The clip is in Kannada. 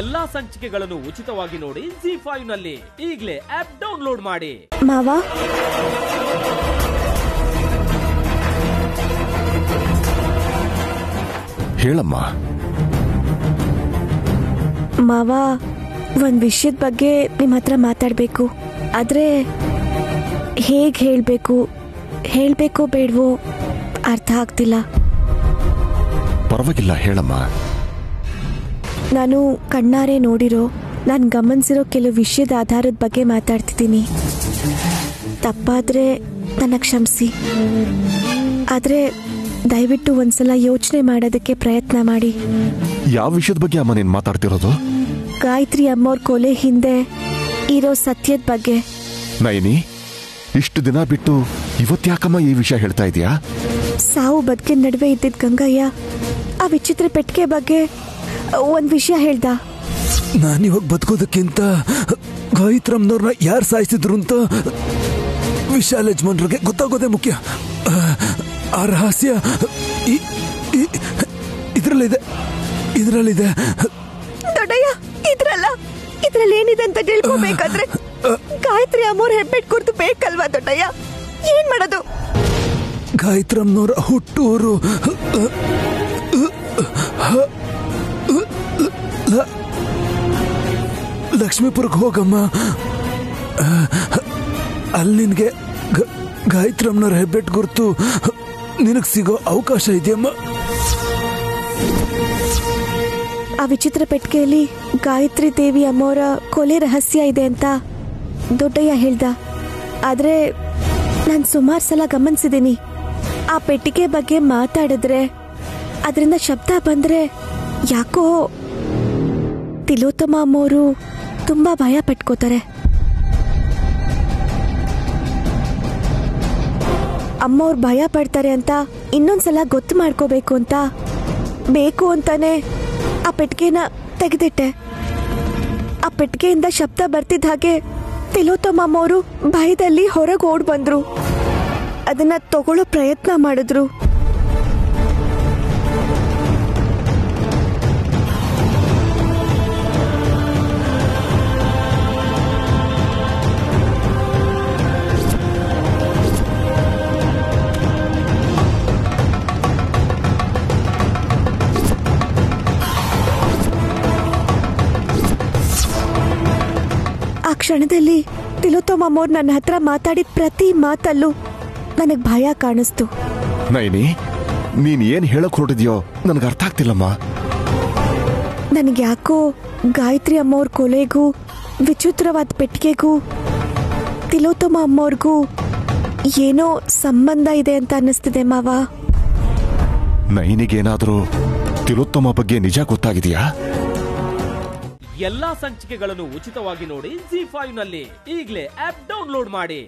ಎಲ್ಲಾ ಸಂಚಿಕೆಗಳನ್ನು ಉಚಿತವಾಗಿ ನೋಡಿ Zee5 ನಲ್ಲಿ ಈಗಲೇ ಆಪ್ ಡೌನ್ಲೋಡ್ ಮಾಡಿ. ಮಾವಾ ಹೇಳಮ್ಮ. ಮಾವಾ ಒಂದು ವಿಷಯದ ಬಗ್ಗೆ ನಿಮ್ಮ ಹತ್ರ ಮಾತಾಡಬೇಕು. ಆದ್ರೆ ಹೇಗೆ ಹೇಳಬೇಕೋ ಬೇಡವೋ ಅರ್ಥ ಆಗ್ತಿಲ್ಲ. ಪರವಾಗಿಲ್ಲ ಹೇಳಮ್ಮ. ನಾನು ಕಣ್ಣಾರೆ ನೋಡಿರೋ, ನಾನು ಗಮನಿಸಿರೋ ಕೆಲವು ವಿಷಯದ ಆಧಾರದ ಬಗ್ಗೆ ಮಾತಾಡ್ತಿದ್ದೀನಿ. ತಪ್ಪಾದರೆ ನನ್ನ ಕ್ಷಮಿಸಿ. ಆದರೆ ದಯವಿಟ್ಟು ಒಂದ್ಸಲ ಯೋಚನೆ ಮಾಡೋದಕ್ಕೆ ಪ್ರಯತ್ನ ಮಾಡಿ. ಯಾವ ವಿಷಯದ ಬಗ್ಗೆ ಅಮ್ಮ ನೀನು ಮಾತಾಡ್ತಿರೋದು? ಗಾಯತ್ರಿ ಅಮ್ಮವ್ರ ಕೊಲೆ ಹಿಂದೆ ಇರೋ ಸತ್ಯದ ಬಗ್ಗೆ. ನಯನಿ, ಇಷ್ಟು ದಿನ ಬಿಟ್ಟು ಇವತ್ತ್ಯಾಕಮ್ಮ ಈ ವಿಷಯ ಹೇಳ್ತಾ ಇದೆಯಾ? ಸಾವು ಬದುಕೆ ನಡುವೆ ಇದ್ದಿದ್ದ ಗಂಗಯ್ಯ ಆ ವಿಚಿತ್ರ ಪೆಟ್ಟಿಗೆ ಬಗ್ಗೆ ಒಂದು ವಿಷಯ ಹೇಳ್ದ. ನಾನಿವಾಗ ಬದುಕೋದಕ್ಕಿಂತ ಗಾಯತ್ರಮ್ನವ್ರನ್ನ ಯಾರು ಸಾಯಿಸಿದ್ರು ಅಂತ ವಿಶಾಲ್ ಯಜಮಾನ್ರಿಗೆ ಗೊತ್ತಾಗೋದೇ ಮುಖ್ಯ. ಆ ರಹಸ್ಯ ಇದರಲ್ಲಿದೆ ದೊಡ್ಡಯ್ಯ. ಇದರಲ್ಲೇನಿದೆ ಅಂತ ತಿಳ್ಕೋಬೇಕಾದ್ರೆ ಗಾಯತ್ರಿ ಅಮ್ಮವ್ರ ಹೆಬ್ಬೆಟ್ ಕುರಿತು ಬೇಕಲ್ವಾ ದೊಡ್ಡಯ್ಯ? ಏನ್ ಮಾಡೋದು? ಗಾಯತ್ರಮ್ನವ್ರ ಹುಟ್ಟೂರು ಲಕ್ಷ್ಮೀಪುರಕ್ಕೆ ಹೋಗಮ್ಮ. ಅಲ್ಲಿ ನಿನಗೆ ಗಾಯತ್ರಮ್ನವ್ರ ಹೆಬ್ಬೆಟ್ ಗುರ್ತು ನಿನಗೆ ಸಿಗೋ ಅವಕಾಶ ಇದೆಯಮ್ಮ. ಆ ವಿಚಿತ್ರ ಪೆಟ್ಟಿಗೆಯಲ್ಲಿ ಗಾಯತ್ರಿ ದೇವಿ ಅಮ್ಮವರ ಕೊಲೆ ರಹಸ್ಯ ಇದೆ ಅಂತ ದೊಡ್ಡಯ್ಯ ಹೇಳ್ದ. ಆದರೆ ನಾನು ಸುಮಾರು ಸಲ ಗಮನಿಸಿದ್ದೀನಿ, ಆ ಪೆಟ್ಟಿಗೆ ಬಗ್ಗೆ ಮಾತಾಡಿದ್ರೆ, ಅದರಿಂದ ಶಬ್ದ ಬಂದರೆ ಯಾಕೋ ತಿಲೋತ್ತಮ ಅಮ್ಮವರು ತುಂಬ ಭಯ ಪಟ್ಕೋತಾರೆ. ಅಮ್ಮವ್ರು ಭಯ ಪಡ್ತಾರೆ ಅಂತ ಇನ್ನೊಂದ್ಸಲ ಗೊತ್ತು ಮಾಡ್ಕೋಬೇಕು ಅಂತ ಅಂತಾನೆ ಆ ಪೆಟ್ಟಿಗೆನ ತೆಗೆದಿಟ್ಟೆ. ಆ ಪೆಟ್ಟಿಗೆಯಿಂದ ಶಬ್ದ ಬರ್ತಿದ್ದ ಹಾಗೆ ತಿಲೋತ್ತಮ ಅಮ್ಮವರು ಭಯದಲ್ಲಿ ಹೊರಗೆ ಓಡ್ ಬಂದ್ರು. ಅದನ್ನ ತಗೊಳ್ಳೋ ಪ್ರಯತ್ನ ಮಾಡಿದ್ರು. ಕ್ಷಣದಲ್ಲಿ ತಿಲೋತ್ತಮ ಅಮ್ಮವ್ರು ನನ್ನ ಹತ್ರ ಮಾತಾಡಿದ ಪ್ರತಿ ಮಾತಲ್ಲೂ ನನಗೆ ಭಯ ಕಾಣಿಸ್ತು. ನೈನಿ, ನೀನ್ ಏನ್ ಹೇಳಕ್ ಹೊರಟಿದ್ಯೋ ನನಗೆ ಅರ್ಥ ಆಗ್ತಿಲ್ಲಮ್ಮ. ನನಗೆ ಯಾಕೋ ಗಾಯತ್ರಿ ಅಮ್ಮವ್ರ ಕೊಲೆಗೂ ವಿಚಿತ್ರವಾದ ಪೆಟ್ಟಿಗೆಗೂ ತಿಲೋತ್ತಮ ಅಮ್ಮವ್ರಿಗೂ ಏನೋ ಸಂಬಂಧ ಇದೆ ಅಂತ ಅನ್ನಿಸ್ತಿದೆ ಮಾವ. ನೈನಿಗೇನಾದರೂ ತಿಲೋತ್ತಮ ಬಗ್ಗೆ ನಿಜ ಗೊತ್ತಾಗಿದೆಯಾ? ಎಲ್ಲಾ ಸಂಚಿಕೆಗಳನ್ನು ಉಚಿತವಾಗಿ ನೋಡಿ Zee5 ನಲ್ಲಿ ಈಗಲೇ ಆಪ್ ಡೌನ್ಲೋಡ್ ಮಾಡಿ.